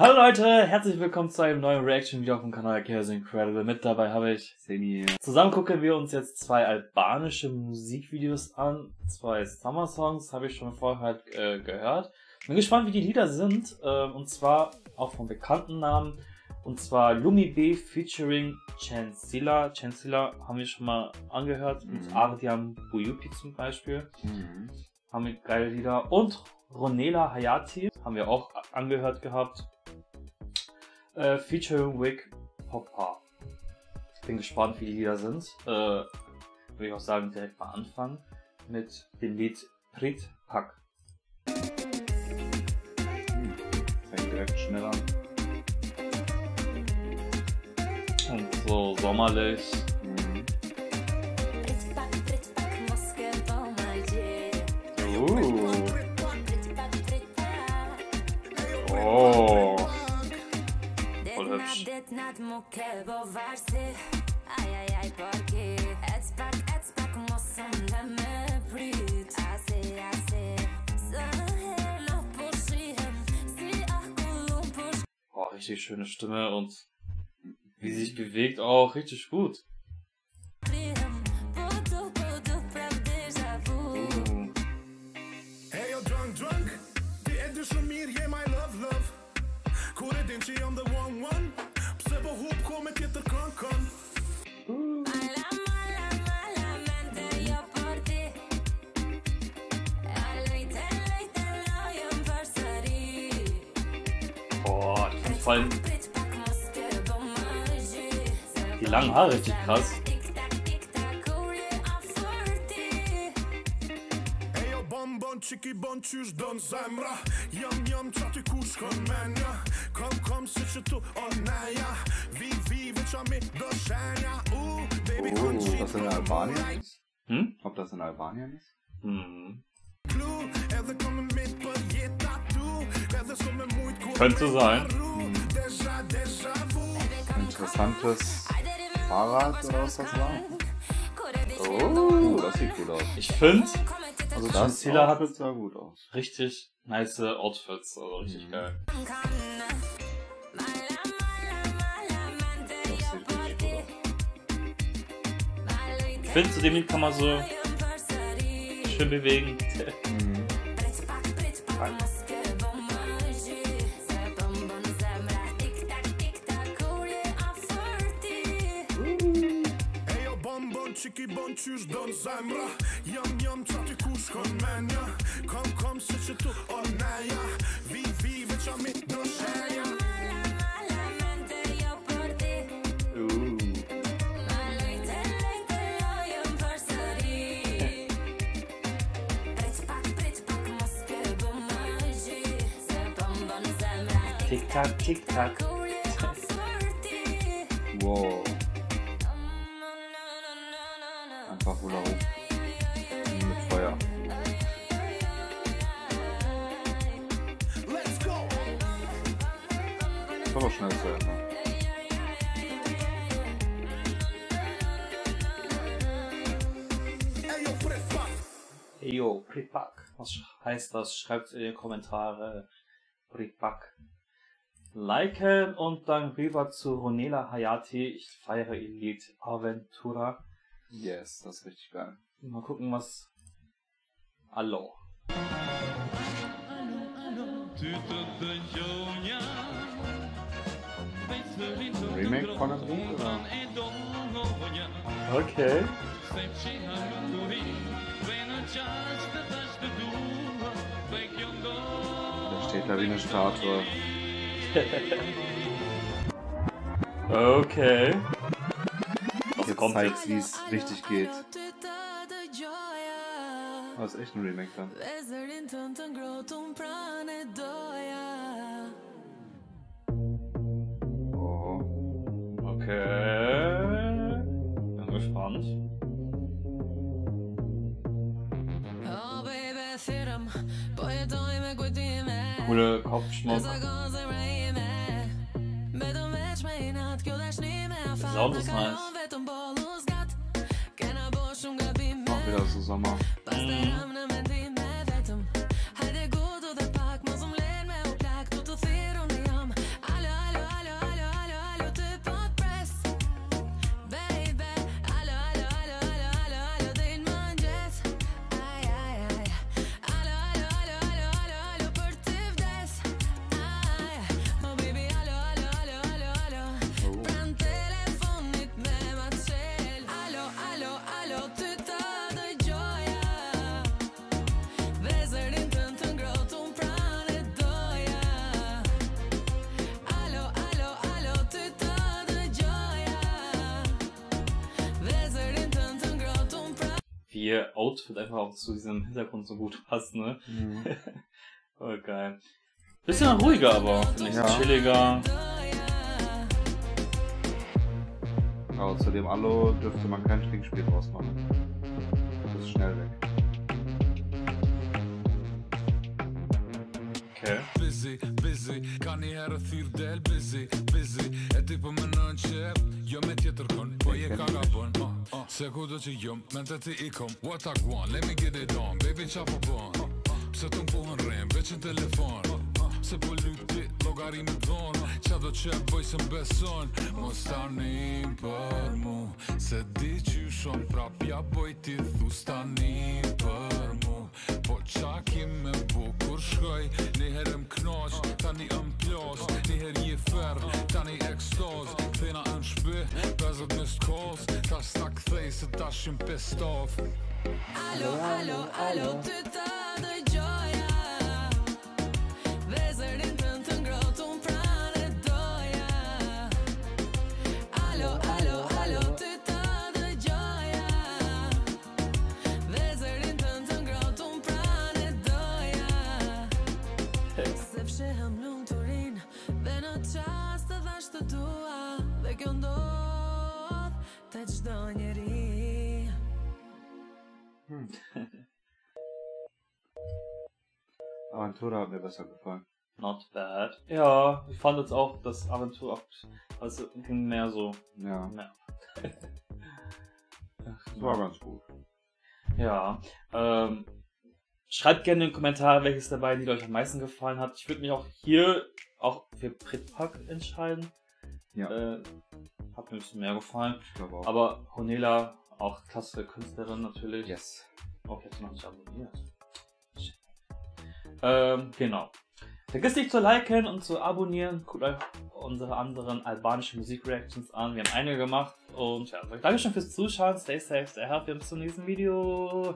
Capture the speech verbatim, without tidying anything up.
Hallo Leute, herzlich willkommen zu einem neuen Reaction-Video auf dem Kanal Kazincredible. Mit dabei habe ich Semi. Zusammen gucken wir uns jetzt zwei albanische Musikvideos an. Zwei Summer-Songs habe ich schon vorher halt, äh, gehört. Bin gespannt, wie die Lieder sind. Äh, und zwar auch von bekannten Namen. Und zwar Lumi B featuring Xhensila. Xhensila haben wir schon mal angehört. Mhm. Mit Ardian Buyupi zum Beispiel. Mhm. Haben wir geile Lieder. Und Ronela Hajati haben wir auch angehört gehabt. Äh, featuring Vig Poppa. Ich bin gespannt, wie die Lieder sind. Äh, Würde ich auch sagen, direkt mal anfangen mit dem Lied Prit Pak. Hm, fängt direkt schnell an. Und so sommerlich. Mhm. Uh. Oh. Oh, richtig schöne Stimme und wie sie sich bewegt auch, richtig gut. Vor allem die langen Haare richtig krass. Oh, das in Albanien? Hm? Ob das in Albanien ist? Hm. Könnte sein. Interessantes Fahrrad oder was das war? Oh, das sieht gut aus. Ich finde, also Xhensila hat es ja gut aus. Richtig nice Outfits, also richtig mhm. geil. Das sieht richtig gut aus. Ich finde, zu dem Lied kann man so schön bewegen. Mhm. Tick-Tack, Tick-Tack. Wow. Einfach Hula Hoop. Mit Feuer. Das war aber schnell zu Ende. Hey yo, Prit Pak. Was heißt das? Schreibt in die Kommentare. Prit Pak. Liken und dann rüber zu Ronela Hajati. Ich feiere ihr Lied Aventura. Yes, das ist richtig geil. Mal gucken, was. Hallo. Remake von einem Buch, oder? Okay. Der steht da wie eine Statue. Okay. Jetzt zeigt's, wie es richtig geht. Oh, das ist echt ein Remake dann. Oh. Okay. Bin gespannt. Coole Kopfschmuck. Das Sound ist nice. Auch wieder so Sommer. Mhm. ihr Outfit einfach auch zu diesem Hintergrund so gut passt, ne? Mhm. Voll geil. Bisschen ruhiger aber, finde ich, ja. Chilliger. Ja, zu dem Alu dürfte man kein Trinkspiel draus machen. Das ist schnell weg. Okay. Hallo, hallo, hallo, Aventura hat mir besser gefallen. Not bad. Ja, ich fand jetzt auch, dass Aventura oft, also mehr so. Ja. Mehr. Das war ganz gut. Ja. Ähm, schreibt gerne in den Kommentaren, welches der beiden die euch am meisten gefallen hat. Ich würde mich auch hier auch für Prit Pak entscheiden. Ja. Äh, hat mir ein bisschen mehr gefallen. Ich glaube auch. Aber Ronela, auch klasse Künstlerin natürlich. Yes. Auch jetzt noch nicht abonniert. Ähm, genau. Vergiss nicht zu liken und zu abonnieren. Guckt euch unsere anderen albanischen Musikreactions an. Wir haben einige gemacht. Und ja, danke schön fürs Zuschauen. Stay safe, stay healthy. Bis zum nächsten Video.